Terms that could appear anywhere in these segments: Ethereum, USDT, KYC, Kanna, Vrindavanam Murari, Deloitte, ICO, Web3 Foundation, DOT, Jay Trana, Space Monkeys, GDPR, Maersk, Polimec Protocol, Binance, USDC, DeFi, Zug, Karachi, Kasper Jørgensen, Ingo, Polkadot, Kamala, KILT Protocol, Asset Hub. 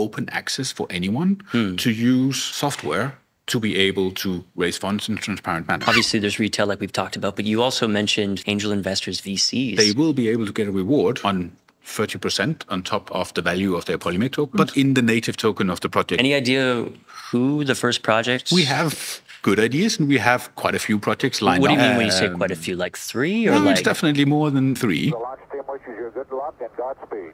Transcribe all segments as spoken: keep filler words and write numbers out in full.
open access for anyone mm. to use software to be able to raise funds in a transparent manner. Obviously, there's retail like we've talked about, but you also mentioned angel investors, V Cs. They will be able to get a reward on thirty percent on top of the value of their Polimec token, but in the native token of the project. Any idea who the first projects? We have good ideas, and we have quite a few projects lined up. What do you mean when you say quite a few, like three? Or no, like... it's definitely more than three. The launch team wishes you good luck and Godspeed.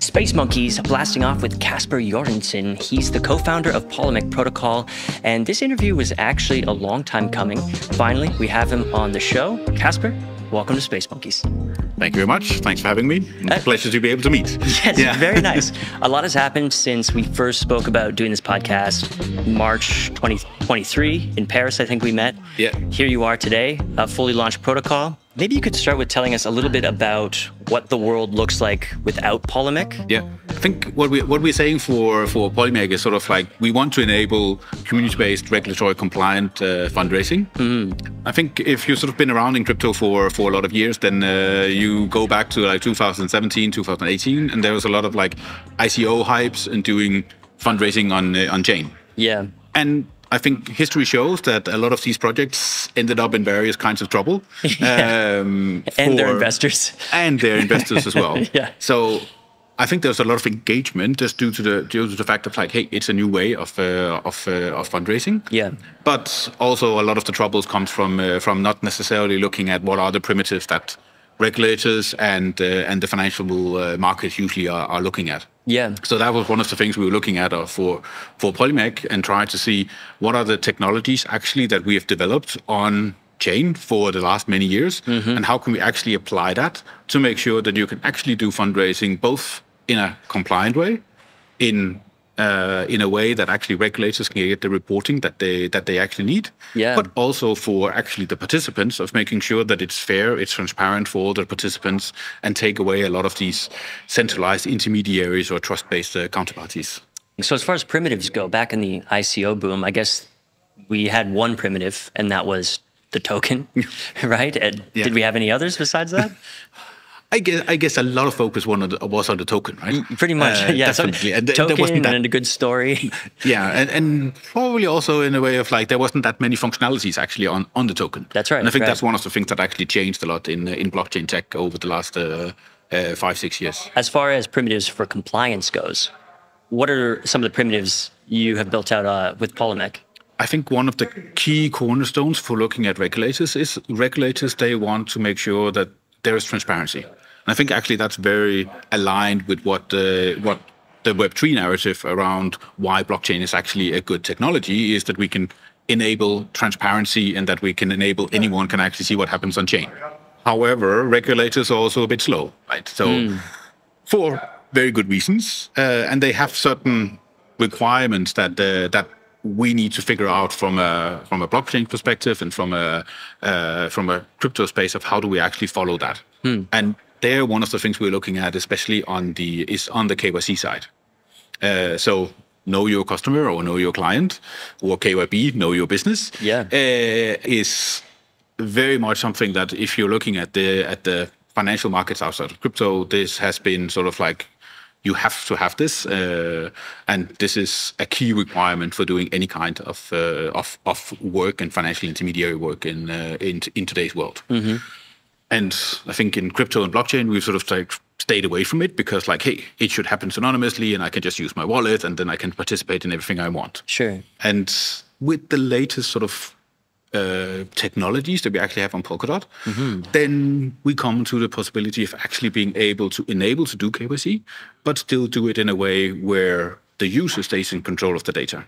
Space Monkeys blasting off with Kasper Jørgensen. He's the co-founder of Polimec Protocol, and this interview was actually a long time coming. Finally, we have him on the show. Kasper, welcome to Space Monkeys. Thank you very much. Thanks for having me. It's uh, a pleasure to be able to meet. Yes, yeah. Very nice. A lot has happened since we first spoke about doing this podcast, March twenty twenty-three in Paris, I think we met. Yeah. Here you are today, a fully launched protocol. Maybe you could start with telling us a little bit about what the world looks like without Polimec. Yeah, I think what, we, what we're saying for, for Polimec is sort of like we want to enable community-based, regulatory-compliant uh, fundraising. Mm-hmm. I think if you've sort of been around in crypto for, for a lot of years, then uh, you go back to like two thousand seventeen, two thousand eighteen, and there was a lot of like I C O hypes and doing fundraising on, uh, on chain. Yeah. And I think history shows that a lot of these projects ended up in various kinds of trouble. Yeah. Um, and their investors. And their investors as well. Yeah. So I think there's a lot of engagement just due to the due to the fact of like, hey, it's a new way of uh, of uh, of fundraising. Yeah. But also a lot of the troubles comes from uh, from not necessarily looking at what are the primitives that regulators and uh, and the financial uh, markets usually are, are looking at. Yeah. So that was one of the things we were looking at uh, for for Polimec, and try to see what are the technologies actually that we have developed on chain for the last many years, mm-hmm. and how can we actually apply that to make sure that you can actually do fundraising both in a compliant way, in uh, in a way that actually regulators can get the reporting that they that they actually need, yeah. but also for actually the participants of making sure that it's fair, it's transparent for all the participants, and take away a lot of these centralized intermediaries or trust-based uh, counterparties. So as far as primitives go, back in the I C O boom, I guess we had one primitive, and that was the token, right? And yeah. Did we have any others besides that? I guess, I guess a lot of focus on the, was on the token, right? Pretty much, uh, yeah. Definitely. So and th token there wasn't that, and a good story. Yeah, and, and probably also in a way of like, there wasn't that many functionalities actually on, on the token. That's right. And I think right. that's one of the things that actually changed a lot in, in blockchain tech over the last uh, uh, five, six years. As far as primitives for compliance goes, what are some of the primitives you have built out uh, with Polimec? I think one of the key cornerstones for looking at regulators is regulators, they want to make sure that there is transparency. And I think actually that's very aligned with what the, what the Web three narrative around why blockchain is actually a good technology is, that we can enable transparency and that we can enable anyone can actually see what happens on chain. However, regulators are also a bit slow, right? So mm. for very good reasons, uh, and they have certain requirements that uh, that we need to figure out from a from a blockchain perspective and from a uh, from a crypto space of how do we actually follow that. Hmm. And there, one of the things we're looking at, especially on the is on the K Y C side. Uh, so know your customer or know your client, or K Y B, know your business. Yeah, uh, is very much something that if you're looking at the at the financial markets outside of crypto, this has been sort of like, you have to have this, uh, and this is a key requirement for doing any kind of uh, of, of work and financial intermediary work in uh, in, in today's world. Mm-hmm. And I think in crypto and blockchain, we've sort of like stayed away from it because, like, hey, it should happen anonymously, and I can just use my wallet, and then I can participate in everything I want. Sure. And with the latest sort of uh, technologies that we actually have on Polkadot, mm-hmm. then we come to the possibility of actually being able to enable to do K Y C, but still do it in a way where the user stays in control of the data.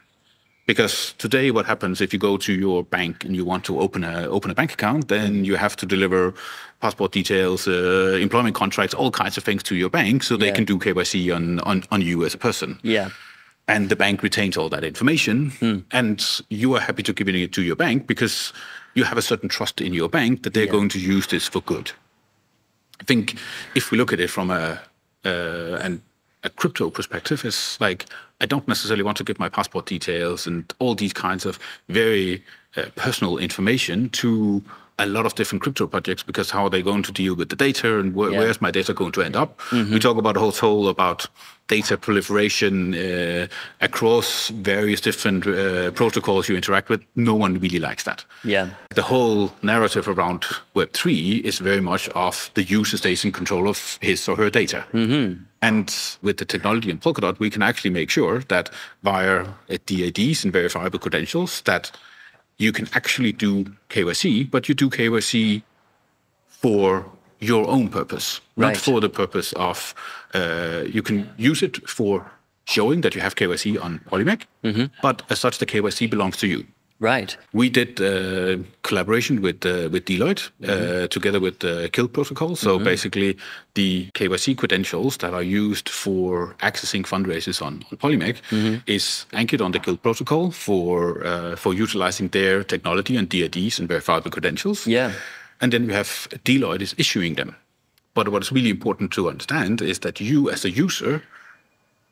Because today what happens if you go to your bank and you want to open a, open a bank account, then you have to deliver passport details, uh, employment contracts, all kinds of things to your bank so they yeah. can do K Y C on, on, on you as a person. Yeah. And the bank retains all that information, mm. and you are happy to give it to your bank because you have a certain trust in your bank that they're yeah. going to use this for good. I think if we look at it from a, uh, and a crypto perspective is like, I don't necessarily want to give my passport details and all these kinds of very uh, personal information to a lot of different crypto projects, because how are they going to deal with the data and wh yeah. where's my data going to end up? Mm-hmm. We talk about a whole toll about data proliferation uh, across various different uh, protocols you interact with. No one really likes that. Yeah. The whole narrative around Web three is very much of the user stays in control of his or her data. Mm-hmm. And with the technology in Polkadot, we can actually make sure that via D I Ds and verifiable credentials that you can actually do K Y C, but you do K Y C for your own purpose, right. not for the purpose of, uh, you can use it for showing that you have K Y C on Polimec, mm-hmm. but as such, the K Y C belongs to you. Right. We did uh, collaboration with uh, with Deloitte mm-hmm. uh, together with the K I L T Protocol. So mm-hmm. basically, the K Y C credentials that are used for accessing fundraisers on, on Polimec mm-hmm. is anchored on the K I L T Protocol for uh, for utilizing their technology and D I Ds and verifiable credentials. Yeah. And then we have Deloitte is issuing them. But what is really important to understand is that you, as a user,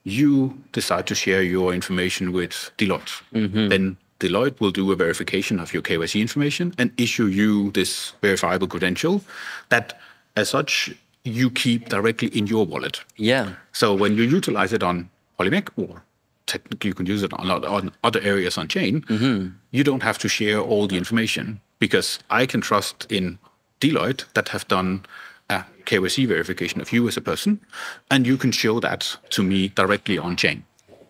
you decide to share your information with Deloitte. Mm-hmm. Then Deloitte will do a verification of your K Y C information and issue you this verifiable credential that, as such, you keep directly in your wallet. Yeah. So when you utilize it on Polimec, or technically you can use it on, on other areas on chain, mm-hmm. you don't have to share all the information, because I can trust in Deloitte that have done a K Y C verification of you as a person, and you can show that to me directly on chain.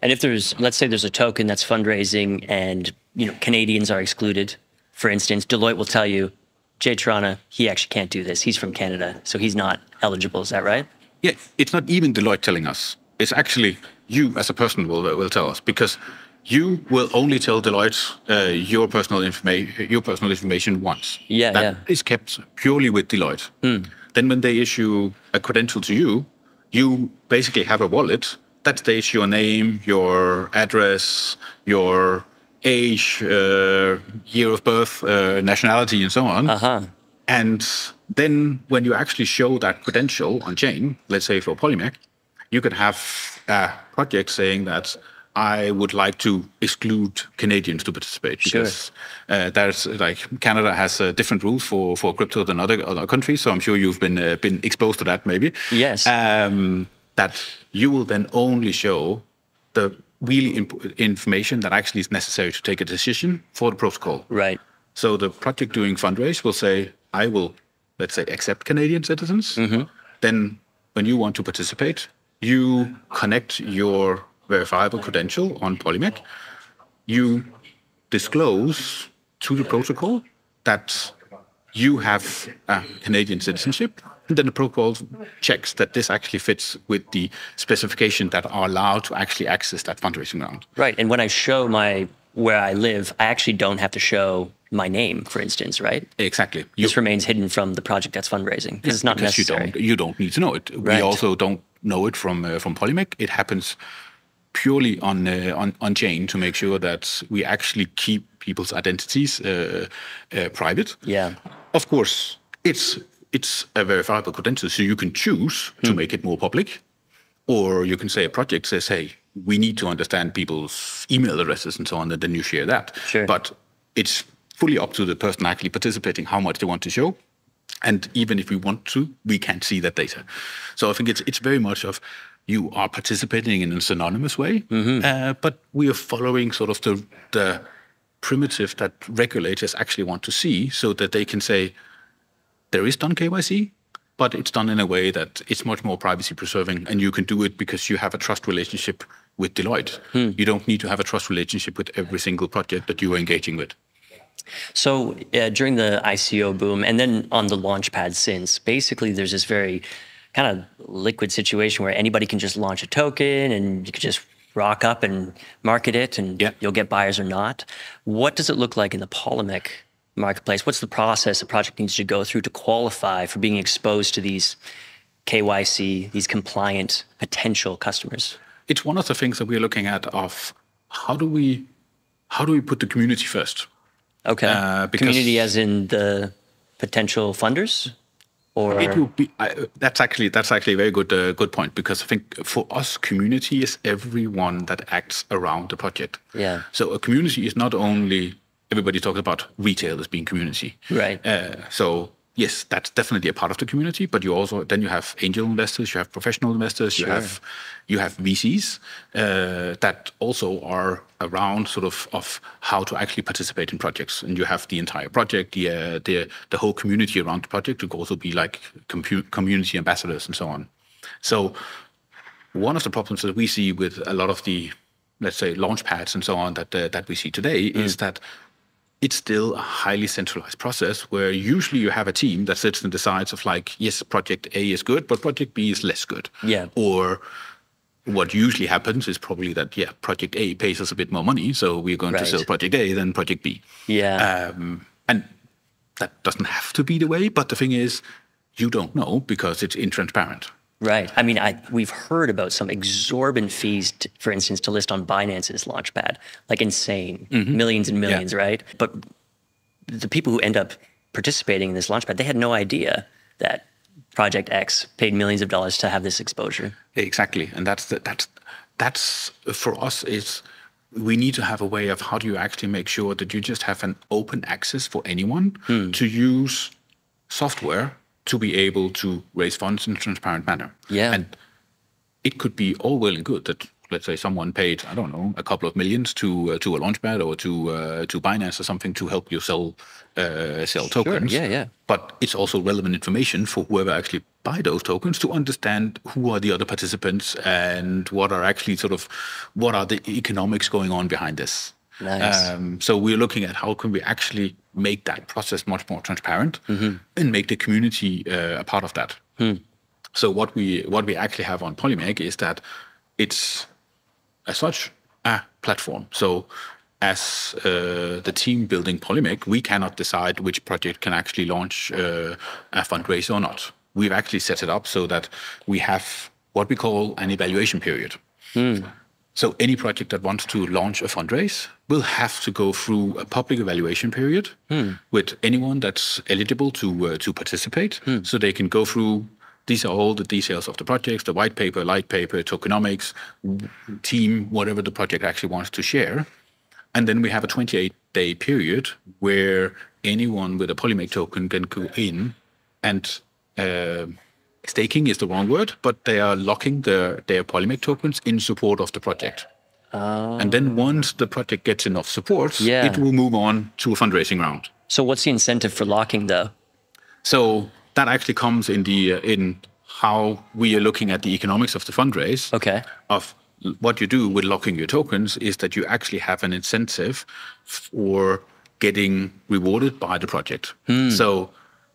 And if there's, let's say there's a token that's fundraising and, you know, Canadians are excluded, for instance, Deloitte will tell you, Jay Trana, he actually can't do this. He's from Canada, so he's not eligible. Is that right? Yeah, it's not even Deloitte telling us. It's actually you as a person will will tell us, because you will only tell Deloitte uh, your personal information your personal information once. Yeah, that yeah. is kept purely with Deloitte. Mm. Then when they issue a credential to you, you basically have a wallet that states your name, your address, your age, uh, year of birth, uh, nationality, and so on. Uh-huh. And then when you actually show that credential on chain, let's say for Polimec, you could have a project saying that I would like to exclude Canadians to participate, because sure. uh, there's like Canada has uh, different rules for for crypto than other other countries. So I'm sure you've been uh, been exposed to that, maybe. Yes. Um, that you will then only show the really imp information that actually is necessary to take a decision for the protocol. Right. So the project doing fundraise will say, I will, let's say, accept Canadian citizens. Mm-hmm. Then when you want to participate, you connect your verifiable credential on Polimec. You disclose to the protocol that you have a Canadian citizenship. And then the protocol checks that this actually fits with the specification that are allowed to actually access that fundraising round. Right. And when I show my where I live, I actually don't have to show my name, for instance, right? Exactly. You, this remains hidden from the project that's fundraising, because it's not because necessary. You don't, you don't need to know it. Right. We also don't know it from uh, from Polimec. It happens purely on, uh, on on chain to make sure that we actually keep people's identities uh, uh, private. Yeah. Of course, it's. It's a verifiable credential, so you can choose to hmm. make it more public, or you can say a project says, hey, we need to understand people's email addresses and so on, and then you share that. Sure. But it's fully up to the person actually participating how much they want to show. And even if we want to, we can't see that data. So I think it's, it's very much of you are participating in a synonymous way, mm-hmm. uh, but we are following sort of the, the primitive that regulators actually want to see, so that they can say, there is done K Y C, but it's done in a way that it's much more privacy preserving, and you can do it because you have a trust relationship with Deloitte. Hmm. You don't need to have a trust relationship with every single project that you are engaging with. So uh, during the I C O boom, and then on the launchpad since, basically there's this very kind of liquid situation where anybody can just launch a token and you can just rock up and market it, and yeah. you'll get buyers or not. What does it look like in the Polimec marketplace? What's the process a project needs to go through to qualify for being exposed to these K Y C, these compliant potential customers? It's one of the things that we're looking at of how do we how do we put the community first? Okay. Uh, community as in the potential funders? Or it will be. I, that's actually that's actually a very good uh, good point, because I think for us, community is everyone that acts around the project. Yeah. So a community is not only everybody talks about retail as being community. Right. Uh, so yes, that's definitely a part of the community. But you also then you have angel investors, you have professional investors, sure. you have you have V Cs uh, that also are around sort of of how to actually participate in projects, and you have the entire project, the uh, the the whole community around the project to also be like community ambassadors and so on. So one of the problems that we see with a lot of the, let's say, launch pads and so on that uh, that we see today mm. is that it's still a highly centralized process where usually you have a team that sits and decides of like, yes, project A is good, but project B is less good. Yeah. Or what usually happens is probably that, yeah, project A pays us a bit more money, so we're going right. to sell project A than project B. Yeah. Um, and that doesn't have to be the way, but the thing is, you don't know because it's intransparent. Right. I mean, I, we've heard about some exorbitant fees, to, for instance, to list on Binance's launchpad, like insane, mm-hmm. millions and millions, yeah. right? But the people who end up participating in this launchpad, they had no idea that Project X paid millions of dollars to have this exposure. Exactly, and that's the, that's that's for us is we need to have a way of how do you actually make sure that you just have an open access for anyone hmm. to use software to be able to raise funds in a transparent manner. Yeah, and it could be all well and good that, let's say, someone paid, I don't know, a couple of millions to uh, to a launchpad or to uh, to Binance or something to help you sell uh, sell sure. tokens. Yeah, yeah. But it's also relevant information for whoever actually buy those tokens to understand who are the other participants and what are actually sort of what are the economics going on behind this. Nice. Um, so we're looking at how can we actually make that process much more transparent mm-hmm. and make the community uh, a part of that. Hmm. So what we what we actually have on Polimec is that it's as such a platform. So as uh, the team building Polimec, we cannot decide which project can actually launch uh, a fundraiser or not. We've actually set it up so that we have what we call an evaluation period. Hmm. So any project that wants to launch a fundraise will have to go through a public evaluation period hmm. with anyone that's eligible to uh, to participate. Hmm. So they can go through, these are all the details of the projects, the white paper, light paper, tokenomics, team, whatever the project actually wants to share. And then we have a twenty-eight day period where anyone with a Polimec token can go in and uh, staking is the wrong word, but they are locking their, their Polimec tokens in support of the project. Oh. And then once the project gets enough support, yeah. it will move on to a fundraising round. So what's the incentive for locking, though? So that actually comes in the uh, in how we are looking at the economics of the fundraise. Okay. Of what you do with locking your tokens is that you actually have an incentive for getting rewarded by the project. Hmm. So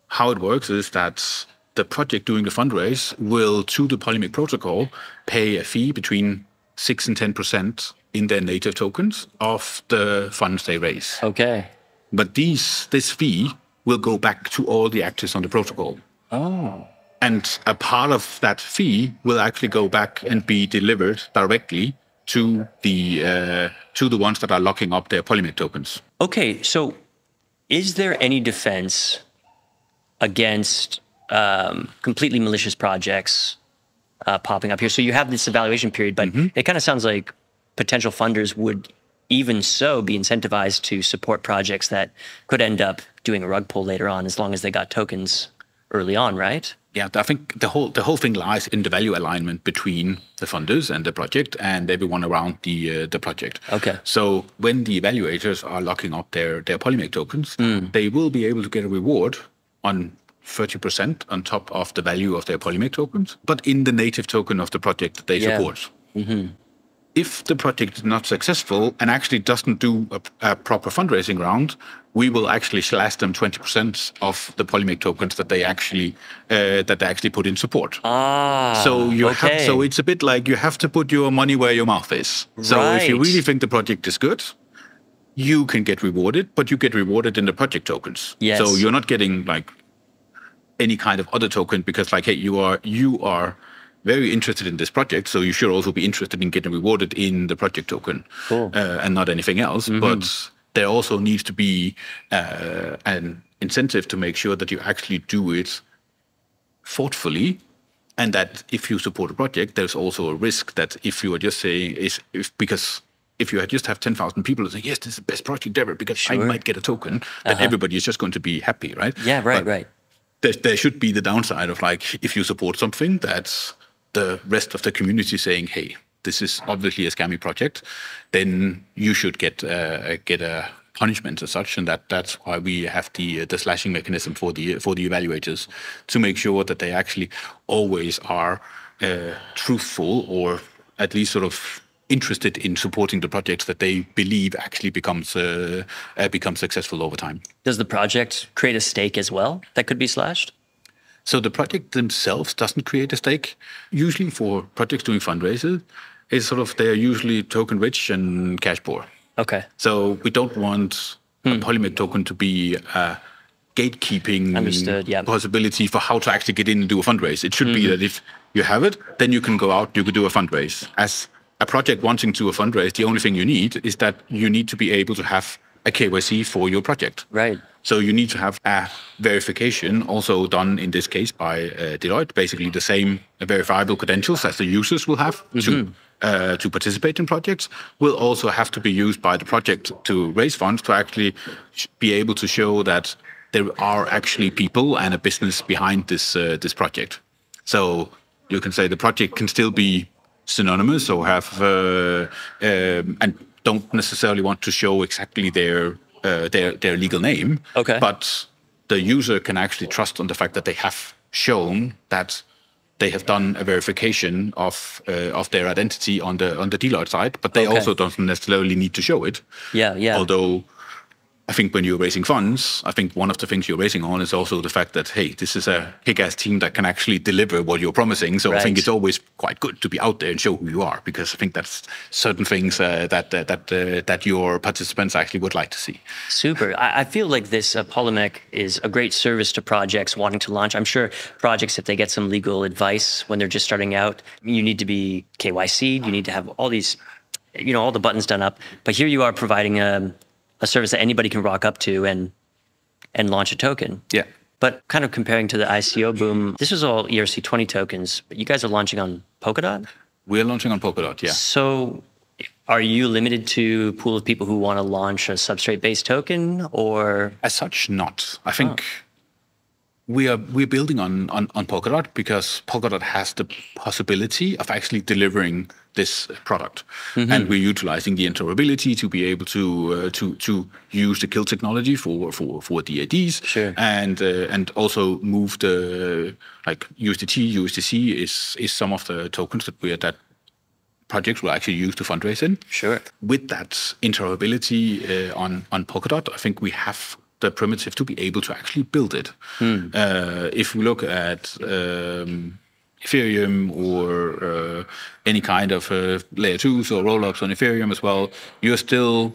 how it works is that the project doing the fundraise will, to the Polimec protocol, pay a fee between six and ten percent in their native tokens of the funds they raise. Okay. But these this fee will go back to all the actors on the protocol. Oh. And a part of that fee will actually go back and be delivered directly to the uh, to the ones that are locking up their Polimec tokens. Okay, so is there any defense against Um, completely malicious projects uh, popping up here? So you have this evaluation period, but mm-hmm. it kind of sounds like potential funders would even so be incentivized to support projects that could end up doing a rug pull later on, as long as they got tokens early on, right? Yeah, I think the whole the whole thing lies in the value alignment between the funders and the project and everyone around the uh, the project. Okay. So when the evaluators are locking up their their Polimec tokens, mm. they will be able to get a reward on thirty percent on top of the value of their Polimec tokens, but in the native token of the project that they yeah. support. Mm-hmm. If the project is not successful and actually doesn't do a, a proper fundraising round, we will actually slash them twenty percent of the Polimec tokens that they actually uh, that they actually put in support. Ah, so you okay. have, so it's a bit like you have to put your money where your mouth is. So right. if you really think the project is good, you can get rewarded, but you get rewarded in the project tokens. Yes. So you're not getting like any kind of other token, because like, hey, you are you are very interested in this project, so you should also be interested in getting rewarded in the project token, cool. uh, and not anything else. Mm-hmm. But there also needs to be uh, an incentive to make sure that you actually do it thoughtfully, and that if you support a project, there's also a risk that if you are just saying is if because if you just have ten thousand people who say, yes, this is the best project ever because sure. I might get a token, uh-huh. then everybody is just going to be happy, right? Yeah, right, but right. There, there should be the downside of like, if you support something, that's the rest of the community saying, hey, this is obviously a scammy project, then you should get, uh, get a punishment as such. And that, that's why we have the, uh, the slashing mechanism for the, for the evaluators to make sure that they actually always are uh, truthful or at least sort of interested in supporting the projects that they believe actually becomes uh, uh, becomes successful over time. Does the project create a stake as well that could be slashed? So the project themselves doesn't create a stake. Usually for projects doing fundraisers, it's sort of they're usually token rich and cash poor. Okay. So we don't want hmm. a Polimec token to be a gatekeeping Understood, yeah. possibility for how to actually get in and do a fundraise. It should mm-hmm. be that if you have it, then you can go out, you could do a fundraise. As a project wanting to a fundraise, the only thing you need is that you need to be able to have a K Y C for your project. Right. So you need to have a verification also done in this case by uh, Deloitte, basically the same verifiable credentials as the users will have mm-hmm. to, uh, to participate in projects will also have to be used by the project to raise funds to actually be able to show that there are actually people and a business behind this, uh, this project. So you can say the project can still be synonymous or have uh, um, and don't necessarily want to show exactly their uh, their their legal name. Okay. But the user can actually trust on the fact that they have shown that they have done a verification of uh, of their identity on the on the Deloitte side. But they okay. also don't necessarily need to show it. Yeah, yeah. Although I think when you're raising funds, I think one of the things you're raising on is also the fact that, hey, this is a kick-ass team that can actually deliver what you're promising. So right. I think it's always quite good to be out there and show who you are, because I think that's certain things uh, that uh, that uh, that your participants actually would like to see. Super. I, I feel like this uh, Polimec is a great service to projects wanting to launch. I'm sure projects, if they get some legal advice when they're just starting out, you need to be K Y C'd, you need to have all these, you know, all the buttons done up. But here you are providing a... a service that anybody can rock up to and and launch a token. Yeah. But kind of comparing to the I C O boom, this is all E R C twenty tokens, but you guys are launching on Polkadot? We're launching on Polkadot, yeah. So are you limited to a pool of people who want to launch a substrate-based token or? As such, not. I think oh. we are, we're building on, on, on Polkadot because Polkadot has the possibility of actually delivering this product, mm-hmm. and we're utilizing the interoperability to be able to uh, to to use the KILT technology for for for the I Ds, sure. and uh, and also move the like U S D T, U S D C is is some of the tokens that we that projects will actually use to fundraise in. Sure. With that interoperability uh, on on Polkadot, I think we have the primitive to be able to actually build it. Mm. Uh, if we look at um, Ethereum or uh, any kind of uh, layer twos or roll-ups on Ethereum as well, you're still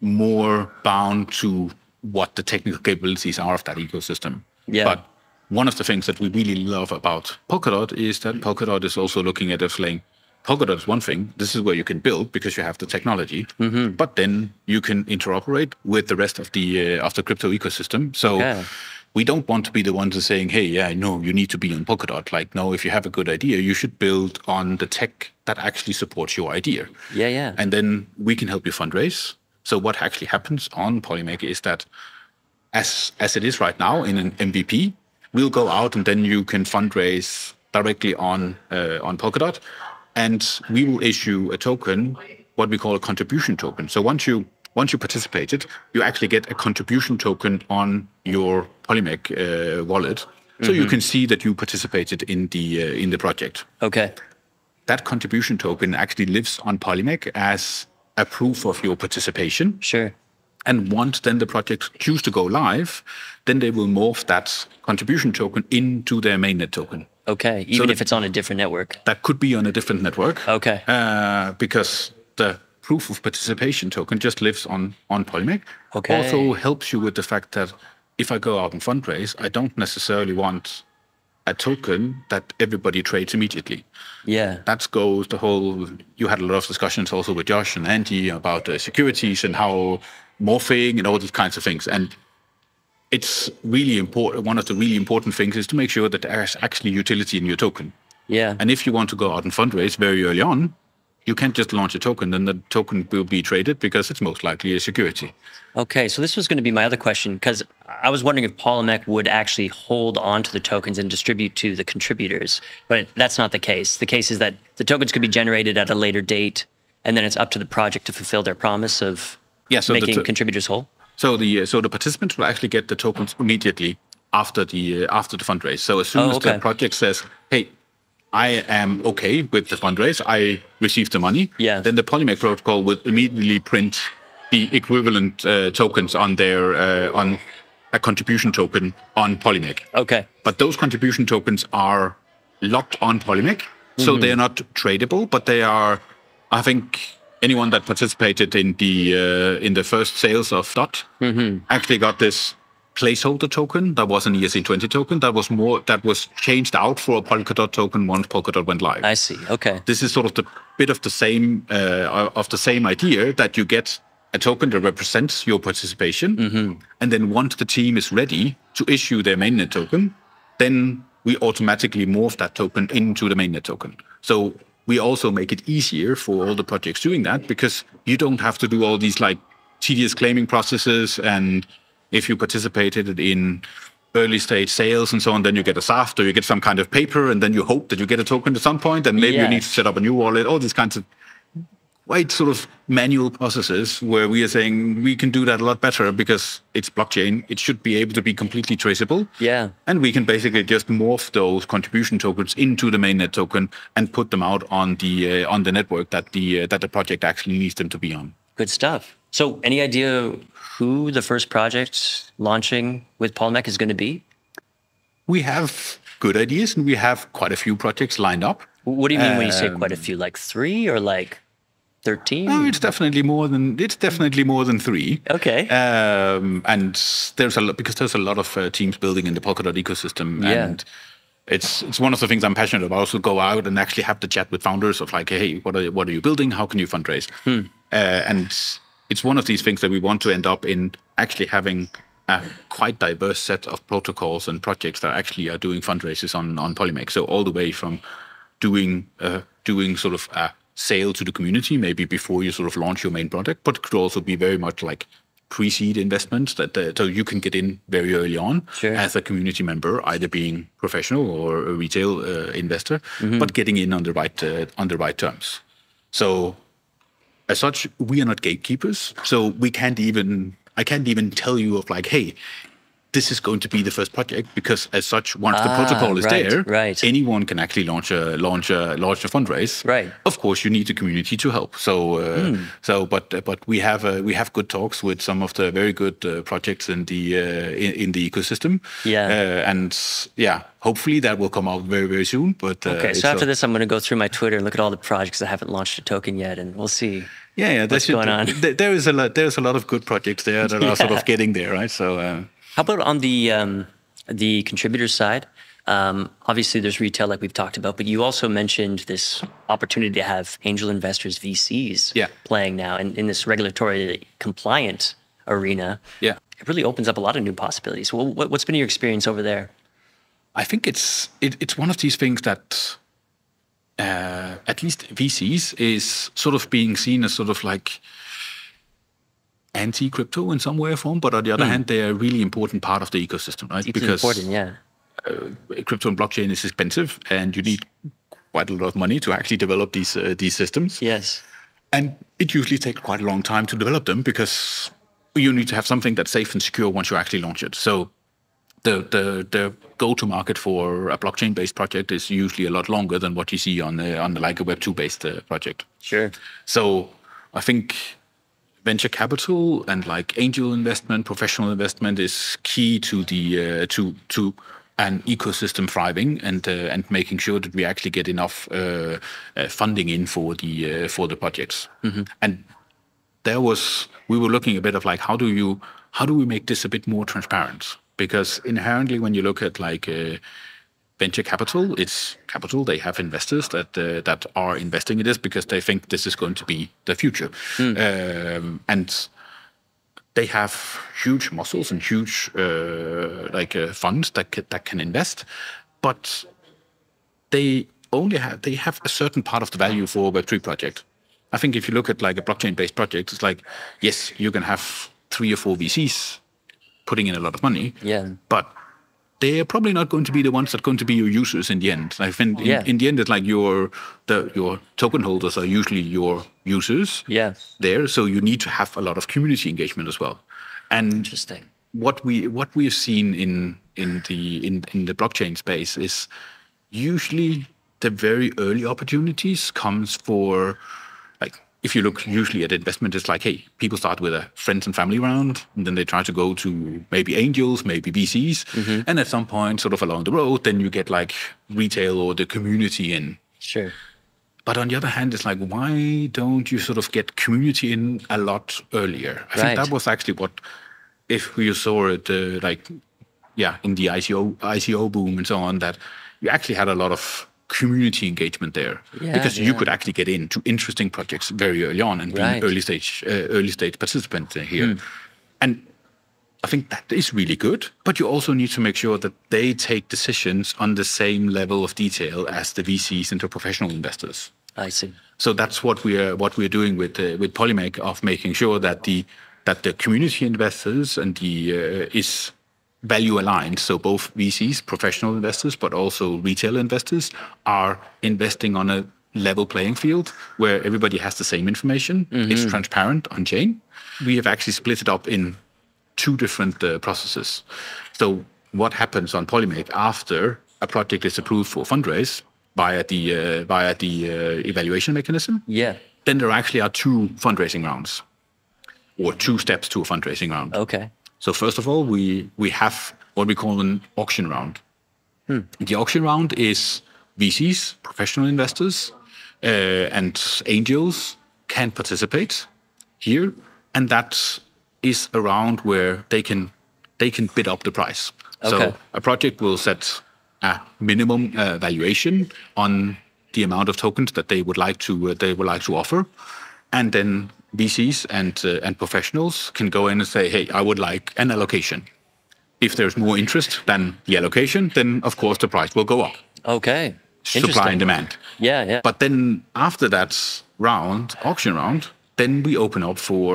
more bound to what the technical capabilities are of that ecosystem. Yeah. But one of the things that we really love about Polkadot is that Polkadot is also looking at us like, Polkadot is one thing, this is where you can build because you have the technology, mm-hmm. but then you can interoperate with the rest of the, uh, of the crypto ecosystem. So. Okay. We don't want to be the ones who are saying, hey, yeah, no, you need to be on Polkadot. Like, no, if you have a good idea, you should build on the tech that actually supports your idea. Yeah, yeah. And then we can help you fundraise. So what actually happens on Polimec is that as, as it is right now in an M V P, we'll go out and then you can fundraise directly on, uh, on Polkadot. And we will issue a token, what we call a contribution token. So once you... Once you participated, you actually get a contribution token on your Polimec uh, wallet, mm-hmm. so you can see that you participated in the uh, in the project. Okay. That contribution token actually lives on Polimec as a proof of your participation. Sure. And once then the project choose to go live, then they will morph that contribution token into their mainnet token. Okay. Even so if it's on a different network. That could be on a different network. Okay. Uh, because the proof of participation token just lives on, on Polimec. Okay. Also helps you with the fact that if I go out and fundraise, I don't necessarily want a token that everybody trades immediately. Yeah. That goes the whole, you had a lot of discussions also with Josh and Andy about uh, securities and how morphing and all these kinds of things. And it's really important. One of the really important things is to make sure that there's actually utility in your token. Yeah. And if you want to go out and fundraise very early on, you can't just launch a token, then the token will be traded because it's most likely a security. Okay, so this was going to be my other question, because I was wondering if Polimec would actually hold on to the tokens and distribute to the contributors, but that's not the case. The case is that the tokens could be generated at a later date, and then it's up to the project to fulfill their promise of yeah, so making contributors whole. So the uh, so the participants will actually get the tokens immediately after the uh, after the fundraise. So as soon oh, as okay. the project says, hey, I am okay with the fundraise, I receive the money, yeah. then the Polimec protocol would immediately print the equivalent uh, tokens on their uh, on a contribution token on Polimec. Okay. But those contribution tokens are locked on Polimec, mm-hmm. so they're not tradable, but they are, I think, anyone that participated in the uh, in the first sales of D O T mm-hmm. actually got this placeholder token that was an E R C twenty token that was more that was changed out for a Polkadot token once Polkadot went live. I see. Okay. This is sort of the bit of the same uh, of the same idea that you get a token that represents your participation, mm-hmm. and then once the team is ready to issue their mainnet token, then we automatically morph that token into the mainnet token. So we also make it easier for all the projects doing that, because you don't have to do all these like tedious claiming processes, and if you participated in early stage sales and so on, then you get a S A F, or you get some kind of paper, and then you hope that you get a token at some point, and maybe yes. you need to set up a new wallet, all these kinds of quite sort of manual processes where we are saying we can do that a lot better because it's blockchain. It should be able to be completely traceable. Yeah. And we can basically just morph those contribution tokens into the mainnet token and put them out on the uh, on the network that the uh, that the project actually needs them to be on. Good stuff. So any idea who the first project launching with Polimec is going to be? We have good ideas, and we have quite a few projects lined up. What do you mean um, when you say quite a few? Like three or like thirteen? No, it's definitely more than it's definitely more than three. Okay. Um, and there's a lot, because there's a lot of uh, teams building in the Polkadot ecosystem, yeah. and it's it's one of the things I'm passionate about. Also, go out and actually have the chat with founders of like, hey, what are what are you building? How can you fundraise? Hmm. Uh, and it's one of these things that we want to end up in actually having a quite diverse set of protocols and projects that actually are doing fundraisers on, on Polimec. So all the way from doing uh, doing sort of a sale to the community, maybe before you sort of launch your main product, but it could also be very much like pre-seed investments that uh, so you can get in very early on sure. as a community member, either being professional or a retail uh, investor, mm-hmm. but getting in on the right uh, on the right terms. So as such, we are not gatekeepers, so we can't even, I can't even tell you of like, hey, this is going to be the first project, because as such, once ah, the protocol is right, there, right. anyone can actually launch a launch a launch a fundraise. Right. Of course, you need the community to help. So, uh, mm. so, but but we have uh, we have good talks with some of the very good uh, projects in the uh, in, in the ecosystem. Yeah. Uh, and yeah, hopefully that will come out very very soon. But uh, okay, so after this, I'm going to go through my Twitter and look at all the projects that haven't launched a token yet, and we'll see. Yeah, yeah, what's going on? There is a lot. There is a lot of good projects there that yeah. are sort of getting there, right? So. Uh, How about on the um, the contributor side? Um, obviously, there's retail, like we've talked about, but you also mentioned this opportunity to have angel investors, V Cs, yeah. playing now in, in this regulatory compliant arena. Yeah, it really opens up a lot of new possibilities. Well, what, what's been your experience over there? I think it's it, it's one of these things that uh, at least V Cs is sort of being seen as sort of like anti-crypto in some way or form, but on the other mm. hand, they are a really important part of the ecosystem, right? It's because important, yeah. Uh, crypto and blockchain is expensive, and you need quite a lot of money to actually develop these uh, these systems. Yes, and it usually takes quite a long time to develop them, because you need to have something that's safe and secure once you actually launch it. So the the, the go-to-market for a blockchain-based project is usually a lot longer than what you see on the, on the, like a Web two based uh, project. Sure. So I think venture capital and like angel investment, professional investment is key to the uh, to to an ecosystem thriving, and uh, and making sure that we actually get enough uh, uh, funding in for the uh, for the projects. Mm-hmm. And there was we were looking a bit of like how do you how do we make this a bit more transparent, because inherently when you look at like uh, venture capital, it's capital. They have investors that uh, that are investing in this because they think this is going to be the future. Mm. Um, and they have huge muscles and huge uh, like uh, funds that can, that can invest, but they only have they have a certain part of the value for a Web three project. I think if you look at like a blockchain-based project, it's like, yes, you can have three or four V Cs putting in a lot of money, yeah, but they are probably not going to be the ones that are going to be your users in the end. I think in, yeah. in the end, it's like your the your token holders are usually your users. Yes, there. So you need to have a lot of community engagement as well. And interesting. What we what we have seen in in the in, in the blockchain space is usually the very early opportunities comes for. If you look usually at investment, it's like, hey, people start with a friends and family round, and then they try to go to maybe angels, maybe V Cs. Mm-hmm. And at some point, sort of along the road, then you get like retail or the community in. Sure. But on the other hand, it's like, why don't you sort of get community in a lot earlier? I right. think that was actually what, if we saw it uh, like, yeah, in the I C O, I C O boom and so on, that you actually had a lot of community engagement there, yeah, because yeah. you could actually get into interesting projects very early on and be right. an early stage, uh, early stage participant here. Mm. And I think that is really good. But you also need to make sure that they take decisions on the same level of detail as the V Cs and the professional investors. I see. So that's what we are what we are doing with uh, with Polimec, of making sure that the that the community investors and the uh, is. value aligned, so both V Cs, professional investors, but also retail investors are investing on a level playing field where everybody has the same information. Mm-hmm. It's transparent on chain. We have actually split it up in two different uh, processes. So what happens on Polimec after a project is approved for fundraise via the uh, via the uh, evaluation mechanism? Yeah. Then there actually are two fundraising rounds, or two steps to a fundraising round. Okay. So first of all, we, we have what we call an auction round. Hmm. The auction round is V Cs, professional investors, uh, and angels can participate here. And that is a round where they can, they can bid up the price. Okay. So a project will set a minimum uh, valuation on the amount of tokens that they would like to, uh, they would like to offer. And then V Cs and uh, and professionals can go in and say, hey, I would like an allocation. If there's more interest than the allocation, then of course the price will go up. Okay. Supply and demand. Yeah, yeah. But then after that round, auction round, then we open up for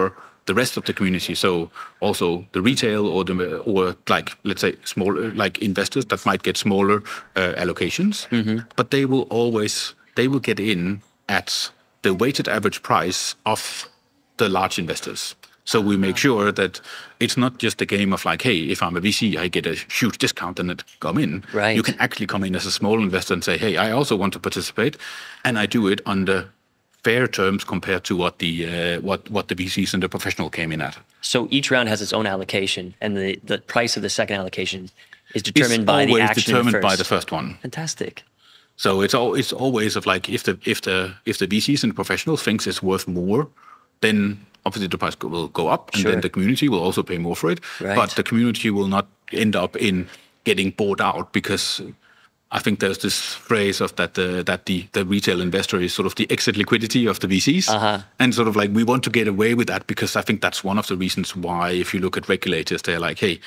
the rest of the community. So also the retail or the or like let's say smaller like investors that might get smaller uh, allocations, mm-hmm. but they will always they will get in at the weighted average price of the large investors. So we make sure that it's not just a game of like, hey, if I'm a V C, I get a huge discount and it come in. Right. You can actually come in as a small investor and say, hey, I also want to participate, and I do it under fair terms compared to what the uh, what what the V Cs and the professional came in at. So each round has its own allocation, and the the price of the second allocation is determined it's by the action determined first. by the first one. Fantastic. So it's all it's always of like if the if the if the V Cs and professionals thinks it's worth more, then obviously the price will go up, and sure. then the community will also pay more for it. Right. But the community will not end up in getting bought out, because I think there's this phrase of that the, that the, the retail investor is sort of the exit liquidity of the V Cs. Uh-huh. And sort of like we want to get away with that, because I think that's one of the reasons why, if you look at regulators, they're like, hey,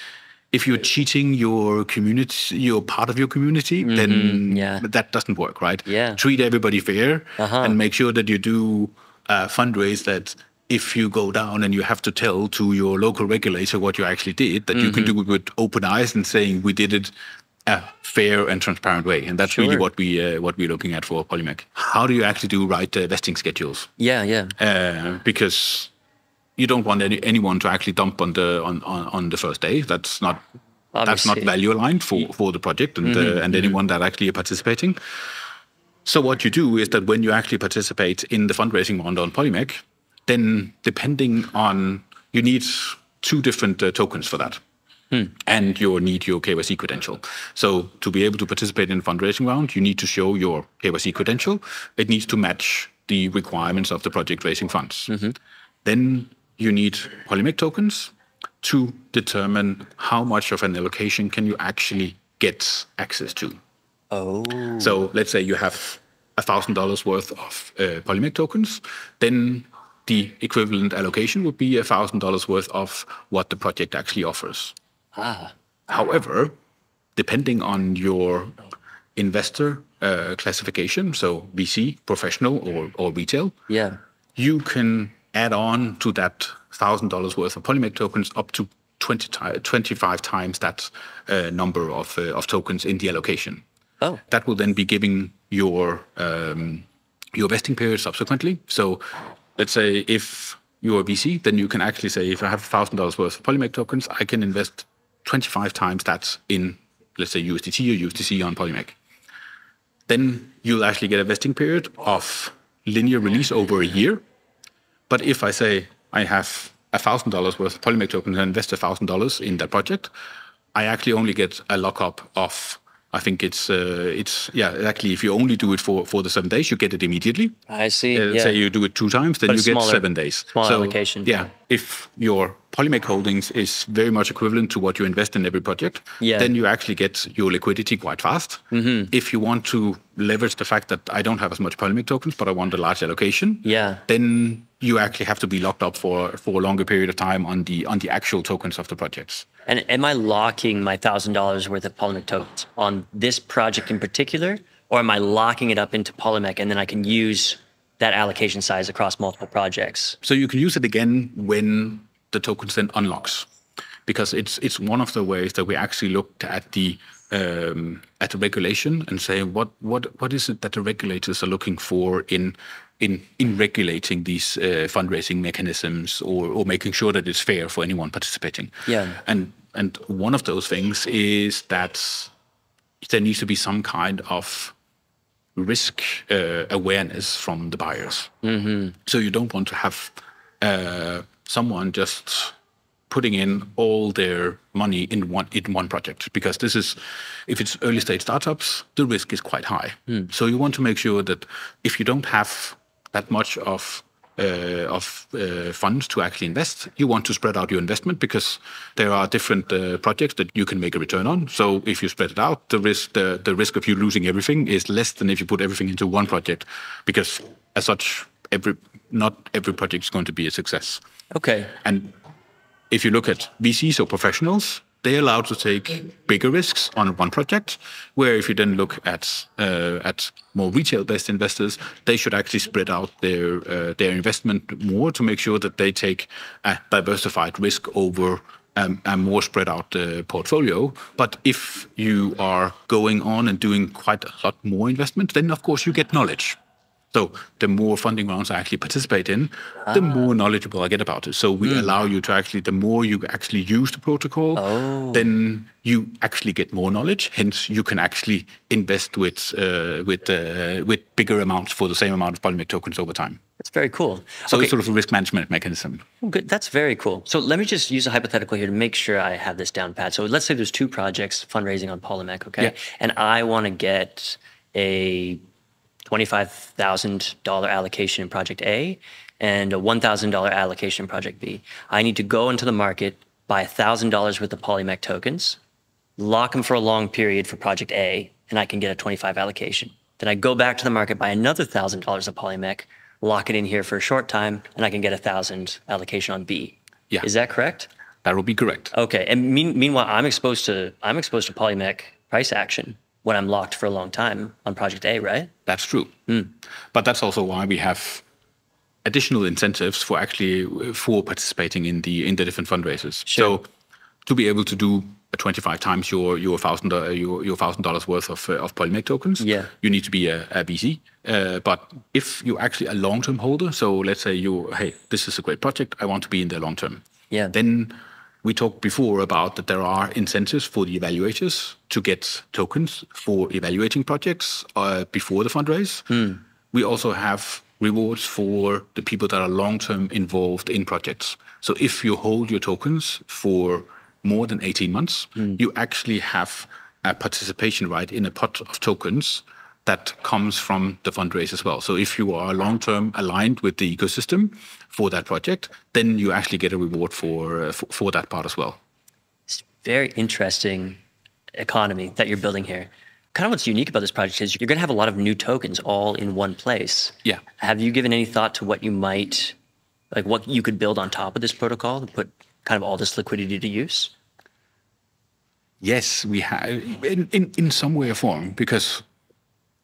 if you're cheating your community, you're part of your community, mm-hmm. then yeah. that doesn't work, right? Yeah. Treat everybody fair, uh-huh. and make sure that you do Uh, fundraise that if you go down and you have to tell to your local regulator what you actually did, that mm-hmm. you can do it with open eyes and saying we did it a fair and transparent way. And that's sure. really what we uh, what we're looking at for Polimec. How do you actually do right uh, vesting schedules? Yeah, yeah. Uh, because you don't want any, anyone to actually dump on the on, on, on the first day. That's not Obviously. that's not value aligned for for the project and mm-hmm. uh, and anyone that actually are participating. So what you do is that when you actually participate in the fundraising round on Polimec, then depending on, you need two different uh, tokens for that. Hmm. And you need your K Y C credential. So to be able to participate in the fundraising round, you need to show your K Y C credential. It needs to match the requirements of the project raising funds. Mm-hmm. Then you need Polimec tokens to determine how much of an allocation can you actually get access to. Oh. So let's say you have a thousand dollars worth of uh, Polimec tokens, then the equivalent allocation would be one thousand dollars worth of what the project actually offers. Ah. However, depending on your investor uh, classification, so V C, professional, or, or retail, yeah, you can add on to that one thousand dollars worth of Polimec tokens up to twenty-five times that uh, number of, uh, of tokens in the allocation. Oh. That will then be giving your um, your vesting period subsequently. So let's say if you're a V C, then you can actually say, if I have one thousand dollars worth of Polimec tokens, I can invest twenty-five times that in, let's say, U S D T or U S D C on Polimec. Then you'll actually get a vesting period of linear release over a year. But if I say I have one thousand dollars worth of Polimec tokens and invest one thousand dollars in that project, I actually only get a lockup of, I think it's, uh, it's yeah, actually, if you only do it for, for the seven days, you get it immediately. I see. Uh, yeah. Say you do it two times, then but you get smaller, seven days. Small so, allocation. Yeah. If your Polimec holdings is very much equivalent to what you invest in every project, yeah, then you actually get your liquidity quite fast. Mm-hmm. If you want to leverage the fact that I don't have as much Polimec tokens, but I want a large allocation, yeah, then you actually have to be locked up for, for a longer period of time on the on the actual tokens of the projects. And am I locking my one thousand dollars worth of Polimec tokens on this project in particular, or am I locking it up into Polimec and then I can use that allocation size across multiple projects? So you can use it again when the tokens then unlocks, because it's it's one of the ways that we actually looked at the um, at the regulation and say what what what is it that the regulators are looking for in in in regulating these uh, fundraising mechanisms, or or making sure that it's fair for anyone participating. Yeah. And and one of those things is that there needs to be some kind of risk uh, awareness from the buyers. Mm-hmm. So you don't want to have Uh, someone just putting in all their money in one in one project, because this is, if it's early stage startups, the risk is quite high. Mm. So you want to make sure that if you don't have that much of uh, of uh, funds to actually invest, you want to spread out your investment, because there are different uh, projects that you can make a return on. So if you spread it out, the risk the, the risk of you losing everything is less than if you put everything into one project, because as such, every not every project is going to be a success. Okay. And if you look at V Cs or professionals, they're allowed to take bigger risks on one project, where if you then look at uh, at more retail-based investors, they should actually spread out their uh, their investment more to make sure that they take a diversified risk over um, a more spread-out uh, portfolio. But if you are going on and doing quite a lot more investment, then of course you get knowledge. So the more funding rounds I actually participate in, ah. the more knowledgeable I get about it. So we mm. allow you to actually, the more you actually use the protocol, oh. then you actually get more knowledge. Hence, you can actually invest with uh, with uh, with bigger amounts for the same amount of Polimec tokens over time. That's very cool. So okay. it's sort of a risk management mechanism. Good. That's very cool. So let me just use a hypothetical here to make sure I have this down pat. So let's say there's two projects fundraising on Polimec, okay? Yeah. And I want to get a twenty-five thousand dollar allocation in project A and a one thousand dollar allocation in project B. I need to go into the market, buy one thousand dollars worth of Polimec tokens, lock them for a long period for project A, and I can get a twenty-five allocation. Then I go back to the market, buy another one thousand dollars of Polimec, lock it in here for a short time, and I can get a one thousand allocation on B. Yeah. Is that correct? That will be correct. Okay. And mean, meanwhile, I'm exposed to I'm exposed to Polimec price action when I'm locked for a long time on project A, right? That's true. Mm. But that's also why we have additional incentives for actually for participating in the in the different fundraisers. Sure. So to be able to do twenty-five times your your thousand your your thousand dollars worth of uh, of Polimec tokens, yeah, you need to be a, a V C. Uh, but if you're actually a long-term holder, so let's say you, hey, this is a great project, I want to be in there long term. Yeah. Then we talked before about that there are incentives for the evaluators to get tokens for evaluating projects uh, before the fundraise. Mm. We also have rewards for the people that are long-term involved in projects. So if you hold your tokens for more than eighteen months, mm. you actually have a participation right in a pot of tokens that comes from the fundraise as well. So if you are long-term aligned with the ecosystem for that project, then you actually get a reward for, uh, for, for that part as well. It's a very interesting economy that you're building here. Kind of what's unique about this project is you're gonna have a lot of new tokens all in one place. Yeah. Have you given any thought to what you might like what you could build on top of this protocol and put kind of all this liquidity to use? Yes, we have in, in, in some way or form, because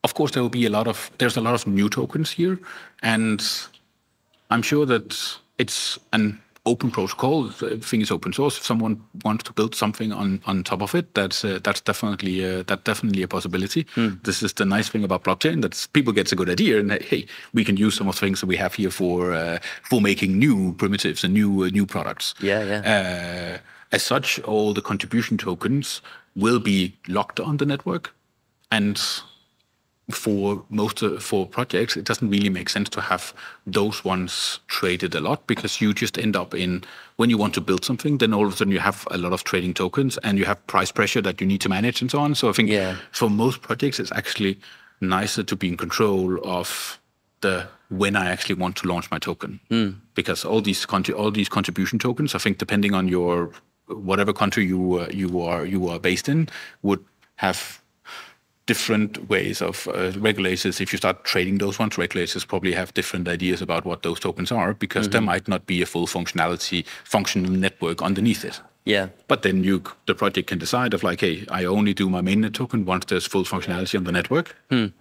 of course there will be a lot of there's a lot of new tokens here, and I'm sure that it's an open protocol. Everything is open source. If someone wants to build something on on top of it, that's uh, that's definitely uh, that definitely a possibility. Mm. This is the nice thing about blockchain, that people get a good idea and hey, we can use some of the things that we have here for uh, for making new primitives and new uh, new products. Yeah, yeah. Uh, As such, all the contribution tokens will be locked on the network, and for most uh, for projects, it doesn't really make sense to have those ones traded a lot, because you just end up in when you want to build something, then all of a sudden you have a lot of trading tokens and you have price pressure that you need to manage and so on. So I think yeah. for most projects, it's actually nicer to be in control of the when I actually want to launch my token, mm. because all these all these contribution tokens, I think, depending on your whatever country you uh, you are you are based in, would have different ways of uh, regulators. If you start trading those ones, regulators probably have different ideas about what those tokens are, because mm-hmm. there might not be a full functionality functional network underneath it. Yeah. But then you the project can decide of like, hey, I only do my mainnet token once there's full functionality on the network, mm.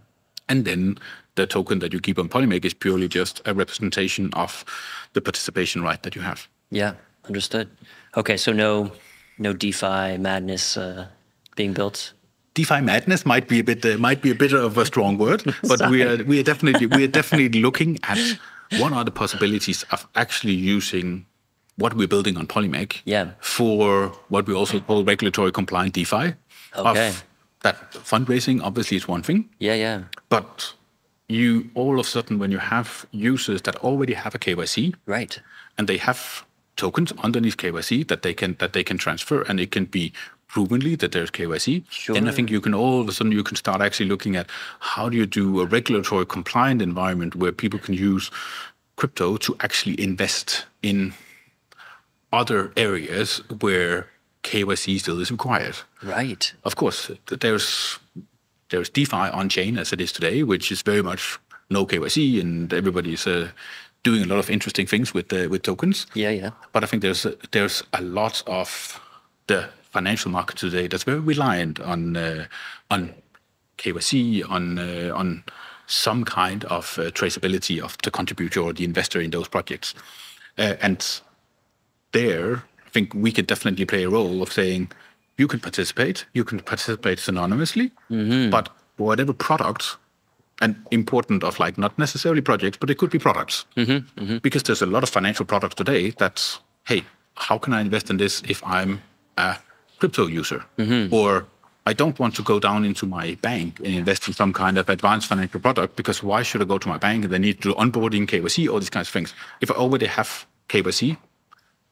and then the token that you keep on Polimec is purely just a representation of the participation right that you have. Yeah. Understood. Okay, so no, no DeFi madness uh, being built. DeFi madness might be a bit uh, might be a bit of a strong word, but we are we are definitely we are definitely looking at what are the possibilities of actually using what we're building on Polimec yeah. for what we also call regulatory compliant DeFi. Okay, of that fundraising obviously is one thing. Yeah, yeah. But you all of a sudden when you have users that already have a K Y C, right, and they have tokens underneath K Y C that they can that they can transfer, and it can be provenly that there's K Y C. Sure. Then I think you can all of a sudden you can start actually looking at how do you do a regulatory compliant environment where people can use crypto to actually invest in other areas where K Y C still is required. Right. Of course, there's there's DeFi on chain as it is today, which is very much no K Y C, and everybody's. Uh, doing a lot of interesting things with uh, with tokens. Yeah, yeah. But I think there's a, there's a lot of the financial market today that's very reliant on uh, on K Y C, on uh, on some kind of uh, traceability of the contributor or the investor in those projects. Uh, and there, I think we could definitely play a role of saying you can participate, you can participate anonymously, mm-hmm. but whatever product. And important of like not necessarily projects, but it could be products. Mm-hmm, mm-hmm. Because there's a lot of financial products today that's, hey, how can I invest in this if I'm a crypto user? Mm-hmm. Or I don't want to go down into my bank and invest in some kind of advanced financial product, because why should I go to my bank and they need to do onboarding, K Y C, all these kinds of things. If I already have K Y C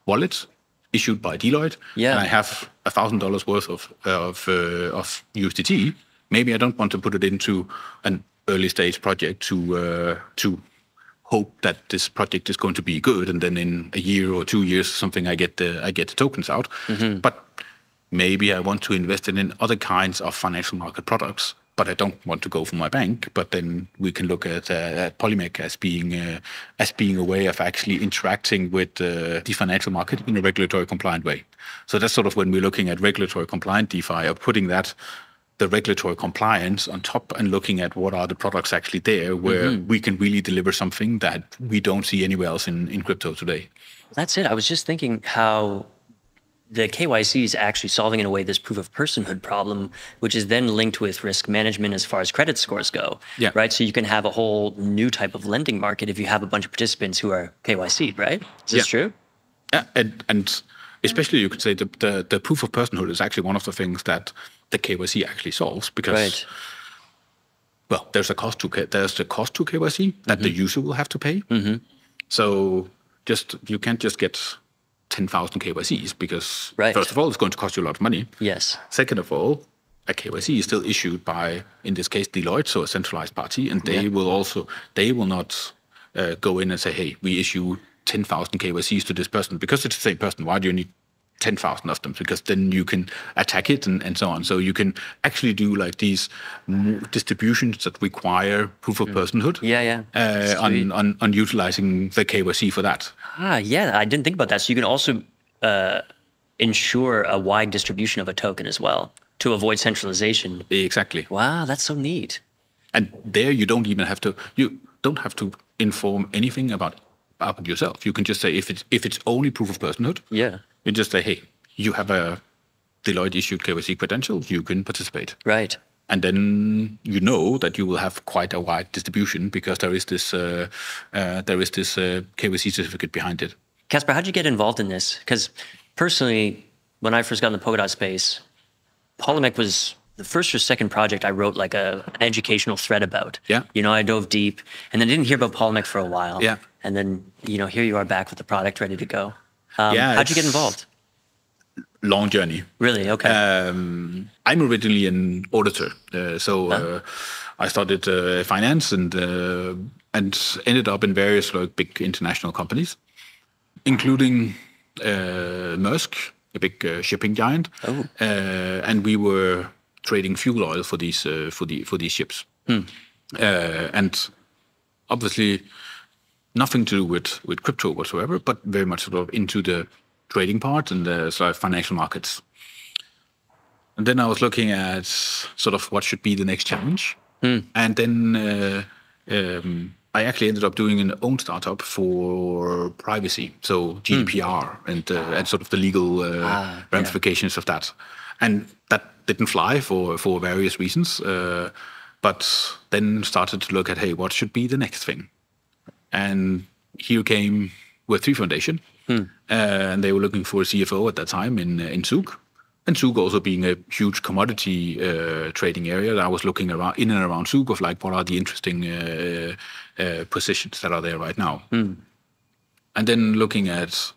wallets issued by Deloitte, yeah. and I have one thousand dollars worth of, of, uh, of U S D T, maybe I don't want to put it into an early stage project to uh, to hope that this project is going to be good, and then in a year or two years, something I get the I get the tokens out. Mm-hmm. But maybe I want to invest in, in other kinds of financial market products, but I don't want to go for my bank. But then we can look at, uh, at Polimec as being uh, as being a way of actually interacting with uh, the financial market in a regulatory compliant way. So that's sort of when we're looking at regulatory compliant DeFi, or putting that. The regulatory compliance on top, and looking at what are the products actually there where mm-hmm. we can really deliver something that we don't see anywhere else in, in crypto today. That's it. I was just thinking how the K Y C is actually solving in a way this proof of personhood problem, which is then linked with risk management as far as credit scores go, yeah. right? So you can have a whole new type of lending market if you have a bunch of participants who are K Y C'd, right? Is this yeah. true? Yeah, and, and especially you could say the, the, the proof of personhood is actually one of the things that the K Y C actually solves, because, right. well, there's a cost to there's the cost to K Y C that mm-hmm. the user will have to pay. Mm-hmm. So just you can't just get ten thousand K Y Cs, because right. first of all, it's going to cost you a lot of money. Yes. Second of all, a K Y C is still issued by, in this case, Deloitte, so a centralized party, and they yeah. will also they will not uh, go in and say, hey, we issue ten thousand K Y Cs to this person because it's the same person. Why do you need ten thousand of them, because then you can attack it and, and so on. So you can actually do like these distributions that require proof of personhood. Yeah, yeah. Uh, on, on, on utilizing the K Y C for that. Ah, yeah, I didn't think about that. So you can also uh, ensure a wide distribution of a token as well to avoid centralization. Exactly. Wow, that's so neat. And there you don't even have to, you don't have to inform anything about it. Up yourself. You can just say, if it's if it's only proof of personhood, yeah, you just say, hey, you have a Deloitte issued K Y C credential, you can participate. Right. And then you know that you will have quite a wide distribution because there is this uh, uh, there is this uh, K Y C certificate behind it. Kasper, how did you get involved in this? Because personally, when I first got in the Polkadot space, Polimec was the first or second project I wrote like a, an educational thread about. Yeah. You know, I dove deep and then didn't hear about Polimec for a while. Yeah. And then, you know, here you are back with the product ready to go. Um, yeah, how'd you get involved? Long journey. Really? Okay. Um, I'm originally an auditor. Uh, so huh? uh, I started uh, finance and, uh, and ended up in various like, big international companies, including uh, Maersk, a big uh, shipping giant. Oh. Uh, and we were trading fuel oil for these, uh, for the, for these ships. Hmm. Uh, and obviously... nothing to do with, with crypto whatsoever, but very much sort of into the trading part and the sort of financial markets. And then I was looking at sort of what should be the next challenge. Mm. And then uh, um, I actually ended up doing an own startup for privacy, so G D P R mm. and, uh, and sort of the legal uh, ah, ramifications yeah. of that. And that didn't fly for, for various reasons, uh, but then started to look at, hey, what should be the next thing? And here came Web three Foundation, hmm. uh, and they were looking for a C F O at that time in in Zug, and Zug also being a huge commodity uh, trading area. I was looking around in and around Zug of like what are the interesting uh, uh, positions that are there right now, hmm. and then looking at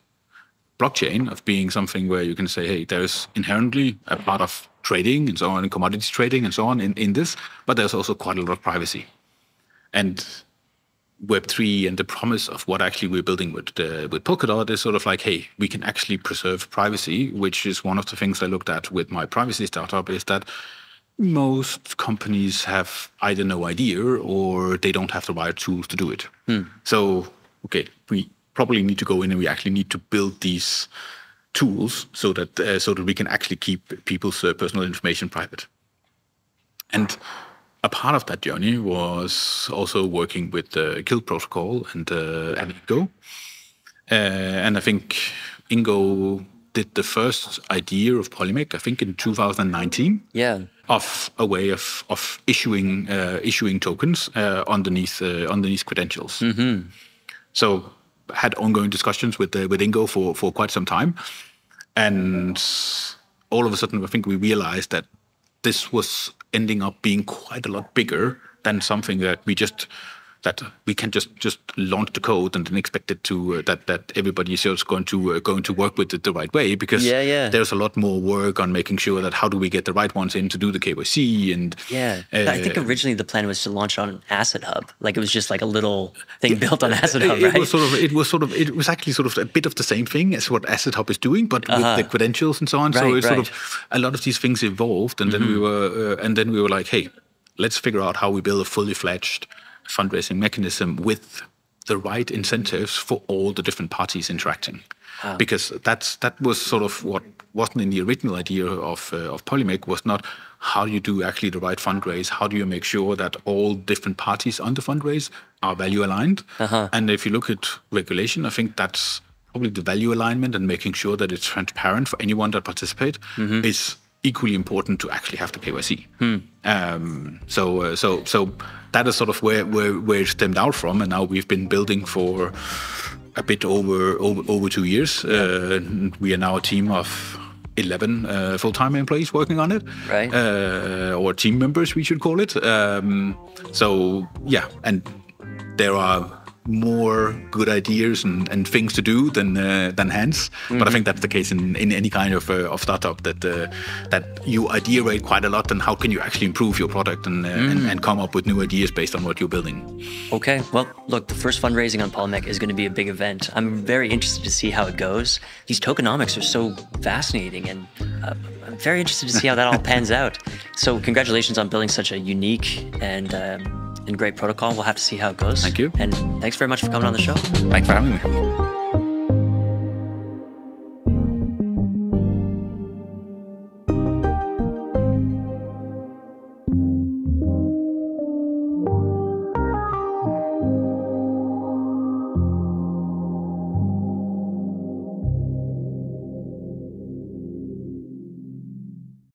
blockchain of being something where you can say, hey, there is inherently a part of trading and so on, and commodities trading and so on in in this, but there's also quite a lot of privacy, and Web three and the promise of what actually we're building with uh, with Polkadot is sort of like, hey, we can actually preserve privacy, which is one of the things I looked at with my privacy startup is that most companies have either no idea or they don't have the right tools to do it. Hmm. So, okay, we probably need to go in and we actually need to build these tools so that uh, so that we can actually keep people's uh, personal information private. And a part of that journey was also working with the uh, KILT Protocol and, uh, and Ingo. Uh, and I think Ingo did the first idea of Polimec, I think in two thousand nineteen, yeah. of a way of, of issuing uh, issuing tokens uh, underneath, uh, underneath credentials. Mm-hmm. So had ongoing discussions with, uh, with Ingo for, for quite some time. And all of a sudden, I think we realized that this was ending up being quite a lot bigger than something that we just that we can just just launch the code and then expect it to uh, that that everybody is just going to uh, going to work with it the right way, because yeah, yeah. there's a lot more work on making sure that how do we get the right ones in to do the K Y C and yeah. Uh, I think originally the plan was to launch on Asset Hub, like it was just like a little thing yeah, built on Asset Hub. It, right? It was sort of it was sort of it was actually sort of a bit of the same thing as what Asset Hub is doing, but uh-huh. with the credentials and so on. Right, so it's right. sort of a lot of these things evolved, and mm-hmm. then we were uh, and then we were like, hey, let's figure out how we build a fully fledged fundraising mechanism with the right incentives for all the different parties interacting, wow. because that's that was sort of what wasn't in the original idea of uh, of Polimec, was not how you do actually the right fundraise, how do you make sure that all different parties on the fundraise are value aligned, uh-huh. and if you look at regulation, I think that's probably the value alignment and making sure that it's transparent for anyone that participates mm-hmm. is equally important to actually have the K Y C. Hmm. Um, so, uh, so, so that is sort of where, where where it stemmed out from, and now we've been building for a bit over over, over two years. Uh, we are now a team of eleven uh, full-time employees working on it, right? Uh, or team members, we should call it. Um, so, yeah, and there are more good ideas and, and things to do than uh, than hands. Mm-hmm. But I think that's the case in, in any kind of uh, of startup, that uh, that you ideate quite a lot, and how can you actually improve your product and, uh, mm-hmm. and and come up with new ideas based on what you're building. Okay, well, look, the first fundraising on Polimec is going to be a big event. I'm very interested to see how it goes. These tokenomics are so fascinating, and uh, I'm very interested to see how that all pans out. So congratulations on building such a unique and um, and great protocol. We'll have to see how it goes. Thank you. And thanks very much for coming on the show. Thanks for having me.